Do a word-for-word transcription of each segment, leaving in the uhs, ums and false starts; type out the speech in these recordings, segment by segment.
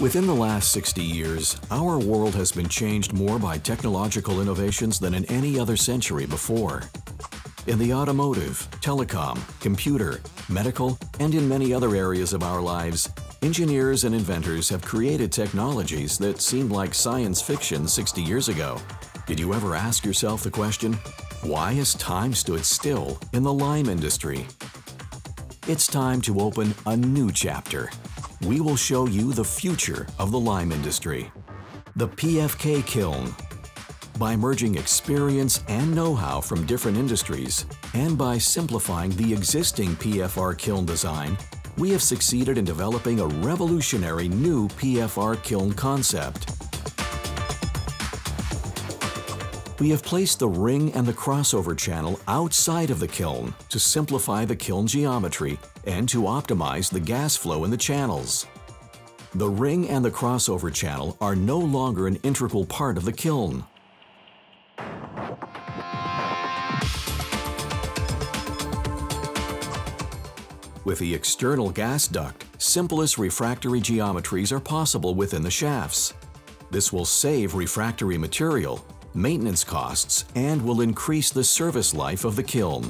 Within the last sixty years, our world has been changed more by technological innovations than in any other century before. In the automotive, telecom, computer, medical, and in many other areas of our lives, engineers and inventors have created technologies that seemed like science fiction sixty years ago. Did you ever ask yourself the question, why has time stood still in the lime industry? It's time to open a new chapter. We will show you the future of the lime industry, the P F K kiln. By merging experience and know-how from different industries, and by simplifying the existing P F R kiln design, we have succeeded in developing a revolutionary new P F R kiln concept. We have placed the ring and the crossover channel outside of the kiln to simplify the kiln geometry and to optimize the gas flow in the channels. The ring and the crossover channel are no longer an integral part of the kiln. With the external gas duct, simplest refractory geometries are possible within the shafts. This will save refractory material, maintenance costs, and will increase the service life of the kiln.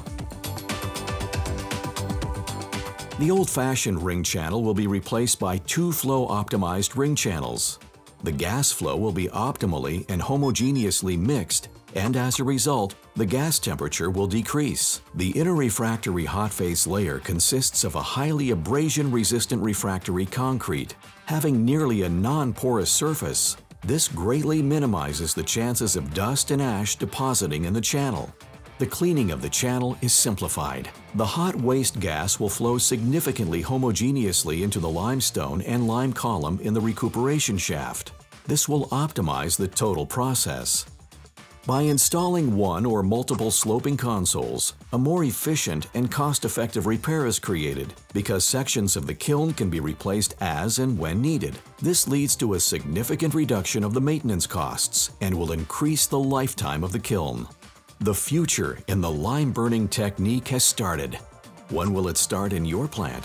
The old-fashioned ring channel will be replaced by two flow-optimized ring channels. The gas flow will be optimally and homogeneously mixed, and as a result, the gas temperature will decrease. The inner refractory hot face layer consists of a highly abrasion-resistant refractory concrete. Having nearly a non-porous surface, this greatly minimizes the chances of dust and ash depositing in the channel. The cleaning of the channel is simplified. The hot waste gas will flow significantly homogeneously into the limestone and lime column in the recuperation shaft. This will optimize the total process. By installing one or multiple sloping consoles, a more efficient and cost-effective repair is created because sections of the kiln can be replaced as and when needed. This leads to a significant reduction of the maintenance costs and will increase the lifetime of the kiln. The future in the lime burning technique has started. When will it start in your plant?